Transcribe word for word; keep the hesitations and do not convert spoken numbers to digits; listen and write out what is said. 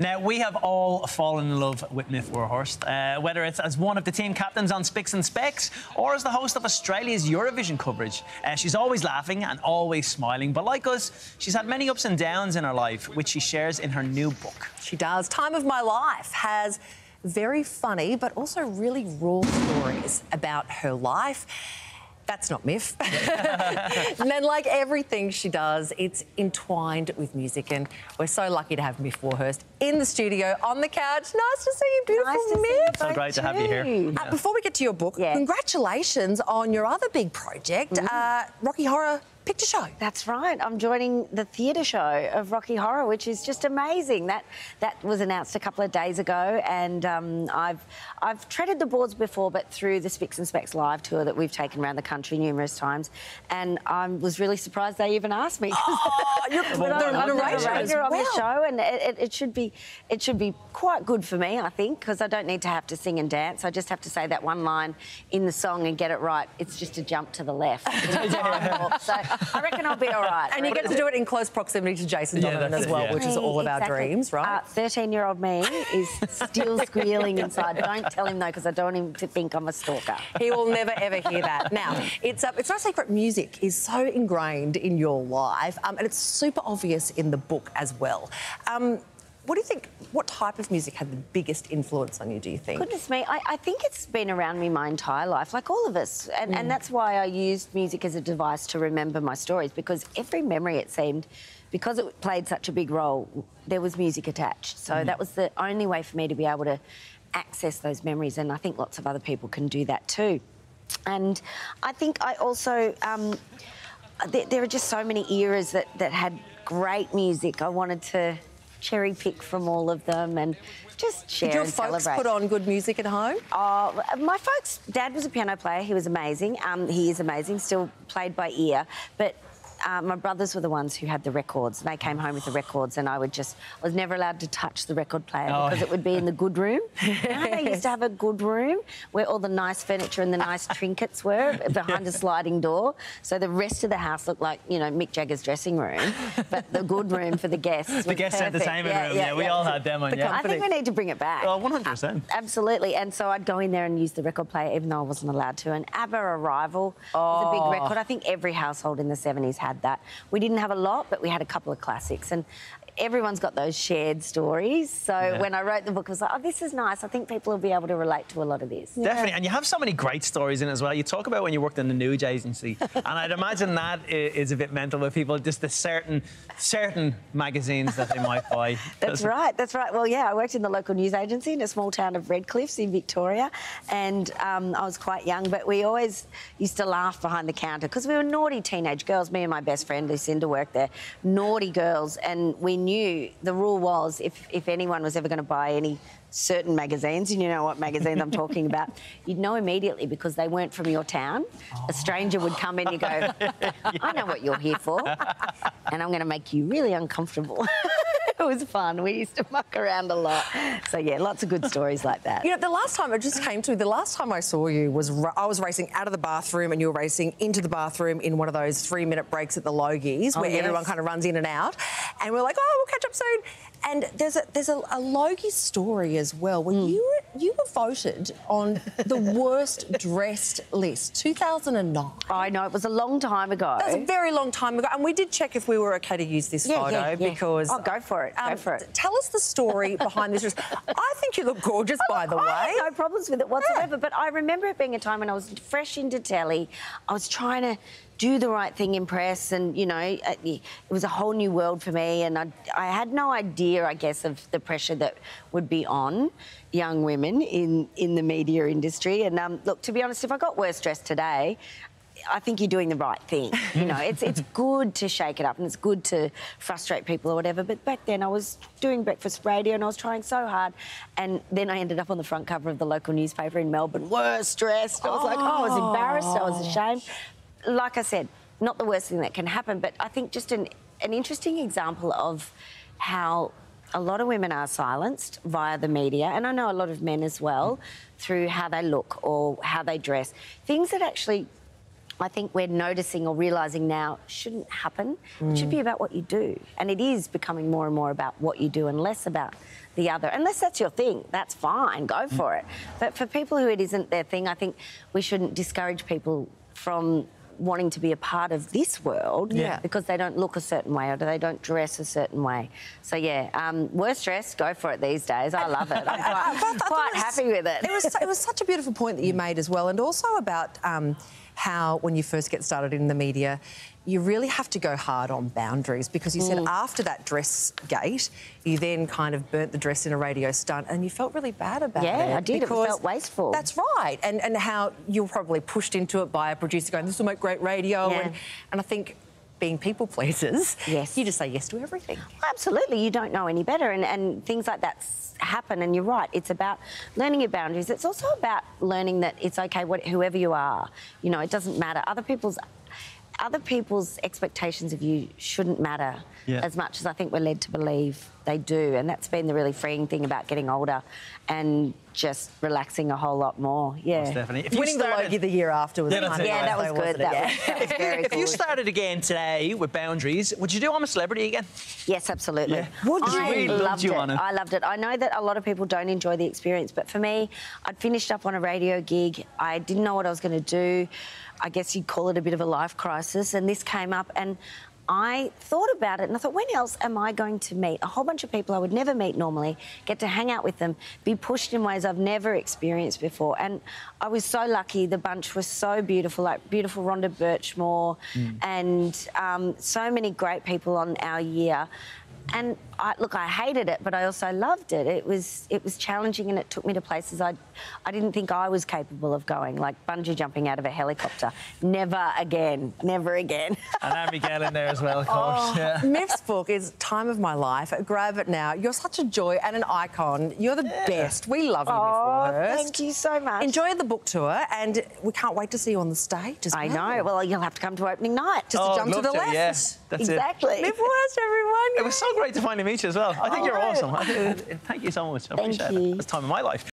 Now, we have all fallen in love with Myf Warhurst, uh, whether it's as one of the team captains on Spicks and Specs or as the host of Australia's Eurovision coverage. Uh, she's always laughing and always smiling, but like us, she's had many ups and downs in her life, which she shares in her new book. She does. Time of My Life has very funny but also really raw stories about her life. That's not Myf. And then, like everything she does, it's entwined with music, and we're so lucky to have Myf Warhurst in the studio, on the couch. Nice to see you, beautiful nice Myf. You. So great too. to have you here. Uh, yeah. Before we get to your book, yeah. congratulations on your other big project, mm. uh, Rocky Horror Picture Show. That's right. I'm joining the theatre show of Rocky Horror, which is just amazing. That that was announced a couple of days ago, and um, I've I've treaded the boards before, but through the Spicks and Specs live tour that we've taken around the country numerous times, and I was really surprised they even asked me. Oh, you're well, I'm, I'm the narrator on well. the show, and it, it, it should be it should be quite good for me, I think, because I don't need to have to sing and dance. I just have to say that one line in the song and get it right. It's just a jump to the left. So, I reckon I'll be all right. And you get to do it in close proximity to Jason Donovan yeah, as well, yeah. which is all exactly. of our dreams, right? thirteen-year-old uh, me is still squealing inside. Don't tell him, though, because I don't want him to think I'm a stalker. He will never, ever hear that. Now, it's uh, it's no secret music is so ingrained in your life, um, and it's super obvious in the book as well. Um, What do you think, what type of music had the biggest influence on you, do you think? Goodness me, I, I think it's been around me my entire life, like all of us. And, mm. and that's why I used music as a device to remember my stories, because every memory, it seemed, because it played such a big role, there was music attached. So mm. that was the only way for me to be able to access those memories, and I think lots of other people can do that too. And I think I also... Um, there, there are just so many eras that, that had great music. I wanted to... cherry pick from all of them and just share and celebrate. Did your folks put on good music at home? Oh, my folks, Dad was a piano player. He was amazing. Um, he is amazing, still played by ear. But uh, my brothers were the ones who had the records. They came home with the records, and I would just... I was never allowed to touch the record player oh. because it would be in the good room. I used to have a good room where all the nice furniture and the nice trinkets were behind yeah. a sliding door. So the rest of the house looked like, you know, Mick Jagger's dressing room, but the good room for the guests was The guest perfect. entertainment yeah, room, yeah, yeah, yeah. We all had them on, the yeah. company. I think we need to bring it back. Oh, one hundred percent. Absolutely. And so I'd go in there and use the record player, even though I wasn't allowed to. And ABBA Arrival oh. was a big record. I think every household in the seventies had that. We didn't have a lot, but we had a couple of classics, and everyone's got those shared stories. So yeah. when I wrote the book, I was like, oh, this is nice. I think people will be able to relate to a lot of this. Definitely. Yeah. And you have so many great stories in it as well. You talk about when you worked in the news agency, and I'd imagine that is a bit mental with people, just the certain certain magazines that they might buy. That's right. That's right. Well, yeah, I worked in the local news agency in a small town of Red Cliffs in Victoria, and um, I was quite young, but we always used to laugh behind the counter because we were naughty teenage girls. Me and my best friend, Lucinda, worked there. Naughty girls, and we knew Knew, the rule was if, if anyone was ever going to buy any certain magazines, and you know what magazines I'm talking about, you'd know immediately because they weren't from your town. Oh. A stranger would come in and you go, yeah. I know what you're here for, and I'm going to make you really uncomfortable. It was fun. We used to muck around a lot. So, yeah, lots of good stories like that. You know, the last time I just came to, the last time I saw you was I was racing out of the bathroom and you were racing into the bathroom in one of those three-minute breaks at the Logies oh, where yes. everyone kind of runs in and out. And we're like, oh, we'll catch up soon. And there's a, there's a, a Logie story as well where mm. you, were, you were voted on the worst dressed list, two thousand nine. I know, it was a long time ago. That was a very long time ago. And we did check if we were okay to use this yeah, photo yeah, yeah. because... Oh, go for it, um, go for it. Tell us the story behind this dress. I think you look gorgeous, I by look, the way. I have no problems with it whatsoever, yeah. but I remember it being a time when I was fresh into telly. I was trying to... do the right thing in press, and, you know, it was a whole new world for me, and I, I had no idea, I guess, of the pressure that would be on young women in, in the media industry. And, um, look, to be honest, if I got worse dressed today, I think you're doing the right thing. You know, it's it's good to shake it up, and it's good to frustrate people or whatever. But back then, I was doing breakfast radio, and I was trying so hard. And then I ended up on the front cover of the local newspaper in Melbourne, worst dressed. I was oh. like, oh, I was embarrassed, I was ashamed. Like I said, not the worst thing that can happen, but I think just an, an interesting example of how a lot of women are silenced via the media, and I know a lot of men as well, through how they look or how they dress. Things that actually I think we're noticing or realising now shouldn't happen. Mm. It should be about what you do. And it is becoming more and more about what you do and less about the other. Unless that's your thing, that's fine, go mm. for it. But for people who it isn't their thing, I think we shouldn't discourage people from wanting to be a part of this world yeah. because they don't look a certain way or they don't dress a certain way. So, yeah, um, worst dress, go for it these days. I love it. I'm quite, quite was, happy with it. It was, it was such a beautiful point that you made as well, and also about um, how when you first get started in the media, you really have to go hard on boundaries, because you mm. said after that dress gate, you then kind of burnt the dress in a radio stunt and you felt really bad about yeah, it. Yeah, I did. It felt wasteful. That's right. And and how you were probably pushed into it by a producer going, this will make great radio. Yeah. And, and I think being people pleasers, yes. you just say yes to everything. Absolutely. You don't know any better. And, and things like that happen. And you're right. It's about learning your boundaries. It's also about learning that it's OK, what, whoever you are, you know, it doesn't matter. Other people's... Other people's expectations of you shouldn't matter yeah. as much as I think we're led to believe they do. And that's been the really freeing thing about getting older and just relaxing a whole lot more. Yeah. Oh, Stephanie. If Winning you started... the Logie the year after was yeah, kind of yeah, that was good. That was, that was very If good. You started again today with boundaries, would you do I'm a Celebrity again? Yes, absolutely. Yeah. Would you? I really loved you it. On it. I loved it. I know that a lot of people don't enjoy the experience, but for me, I'd finished up on a radio gig. I didn't know what I was going to do. I guess you'd call it a bit of a life crisis, and this came up, and I thought about it and I thought, when else am I going to meet a whole bunch of people I would never meet normally, get to hang out with them, be pushed in ways I've never experienced before? And I was so lucky. The bunch was so beautiful, like beautiful Rhonda Birchmore mm. and um, so many great people on our year. And I, look, I hated it, but I also loved it. It was it was challenging, and it took me to places I, I didn't think I was capable of going, like bungee jumping out of a helicopter. Never again, never again. And Abigail in there as well, of course. Oh, yeah. Myf's book is Time of My Life. Grab it now. You're such a joy and an icon. You're the yeah. best. We love you, oh, Myf Warhurst. Thank you so much. Enjoy the book tour, and we can't wait to see you on the stage as well. I know. Well, you'll have to come to opening night. Just oh, to jump to the left. Yes, yeah, that's exactly. it. Exactly. Myf Warhurst, everyone. It was so great to finally meet you as well. I think oh, you're right. awesome. I think, thank you so much. I appreciate it. It's time of my life.